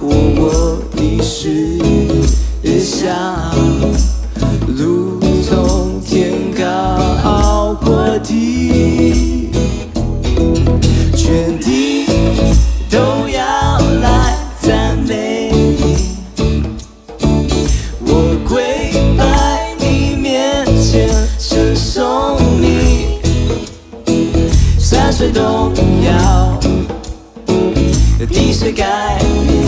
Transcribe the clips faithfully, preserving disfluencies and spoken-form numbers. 过我的视线，如同天高过地，全地都要来赞美。我跪拜你面前，称颂你，山水动摇，地水改变。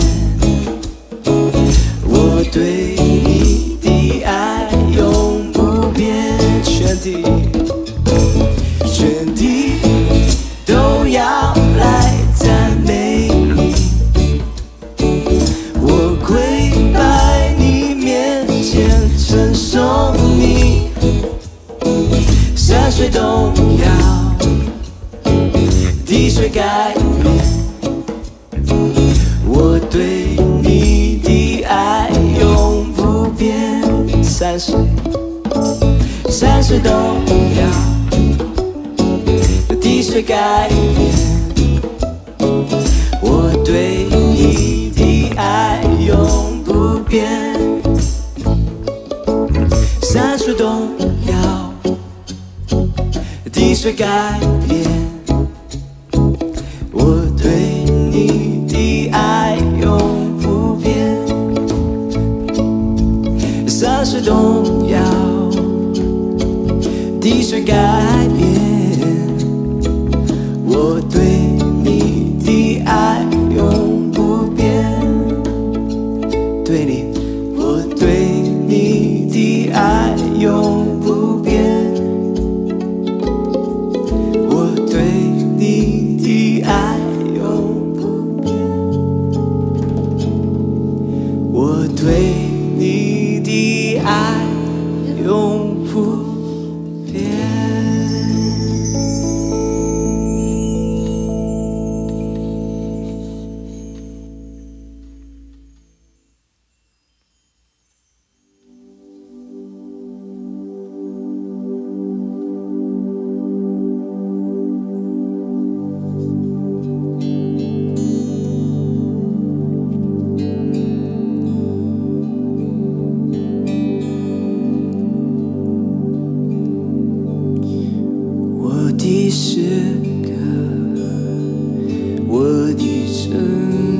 我对你的爱永不变，全体，全体都要来赞美你。我跪拜你面前，称颂你，山水动摇，地水改变。我对你。 山水，山水动摇，地水改变。我对你的爱永不变。山水动摇，地水改变。我对你的爱永。 山水动摇，地水改变。我对你的爱永不变，对你，我对你的爱永不变，我对你的爱永不变，我对。 爱永不变。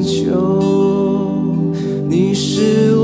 主，你是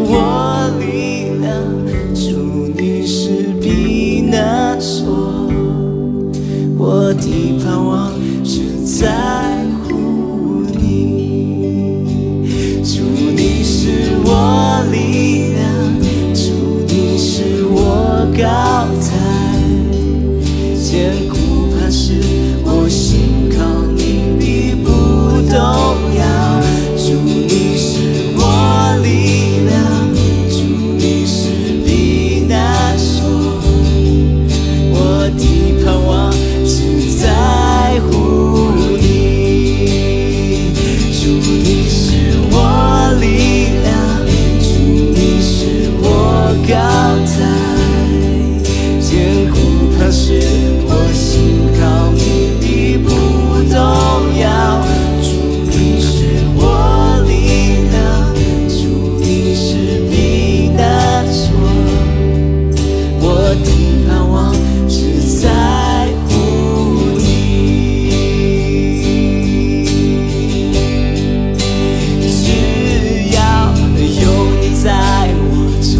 我力量，我的盼望是在乎你，主你是我力量，主你是我高台，坚固磐石，我信靠你必不动摇，主你是我力量，主你是避难所，我的盼望只在乎你，主你是我力量，主你是我高台，坚固磐石，我信靠你必不动摇，主你是我力量，主你是避难所，我的盼望只在主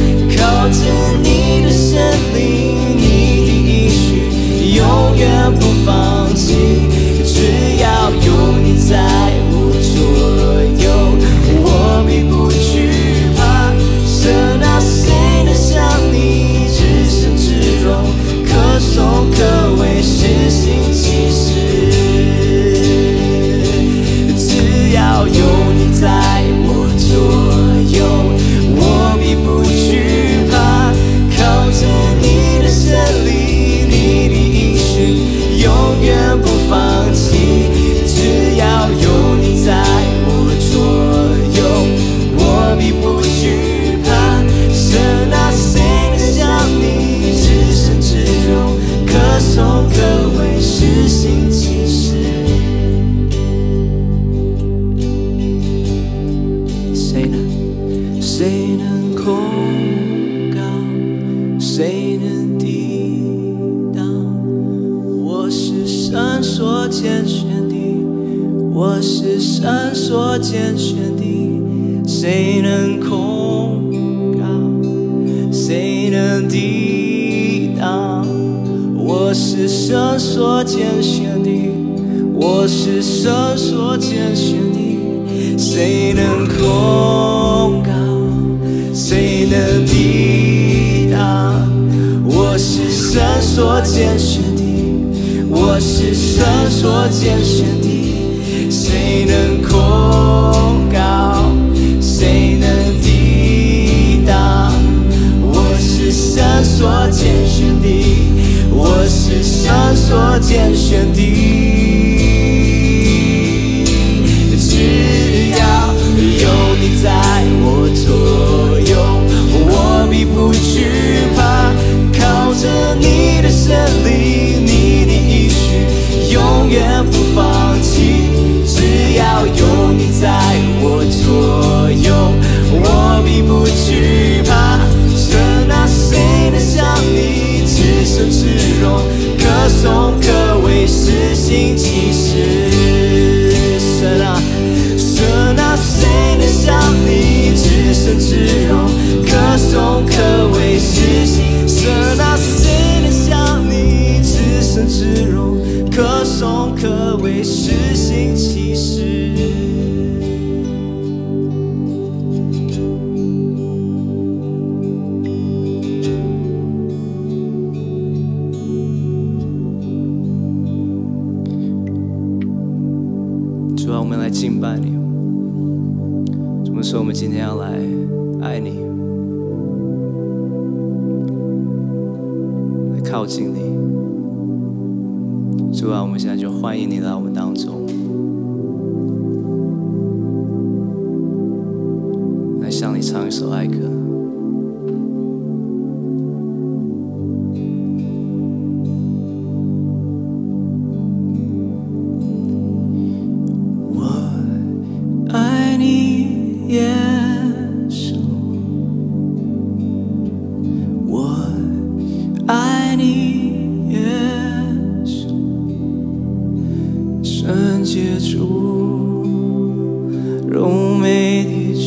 柔美的君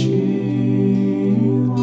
王。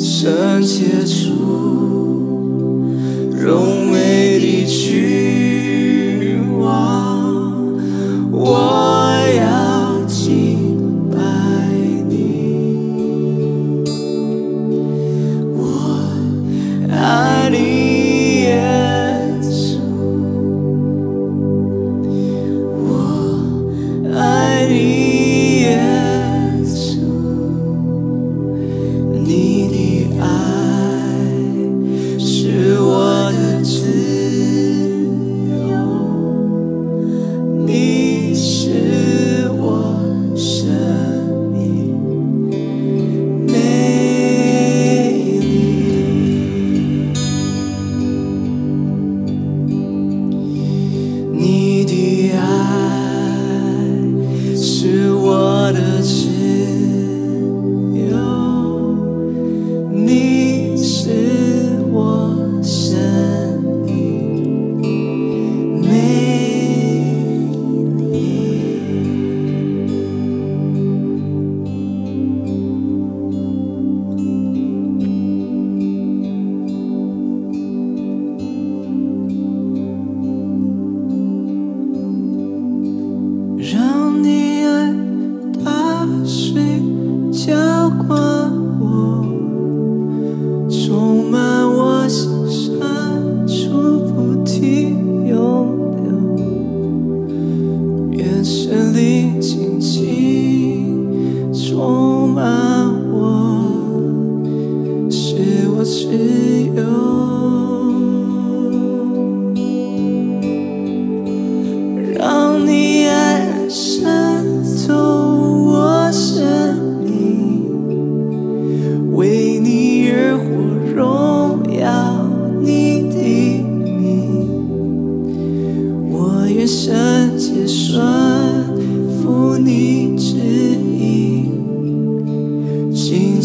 深切处，容美丽君王，我要敬拜你，我爱你，耶稣，我爱你。 跟随你，紧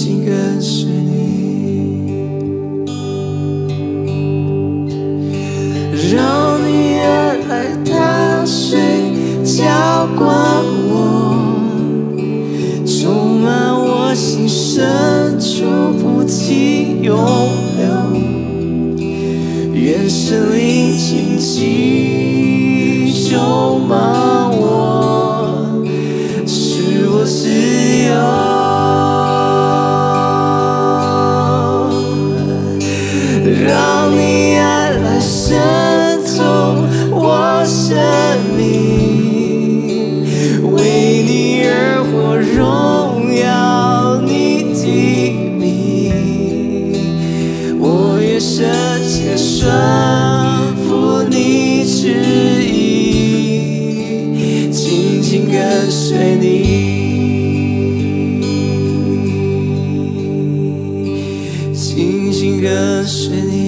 紧跟随你。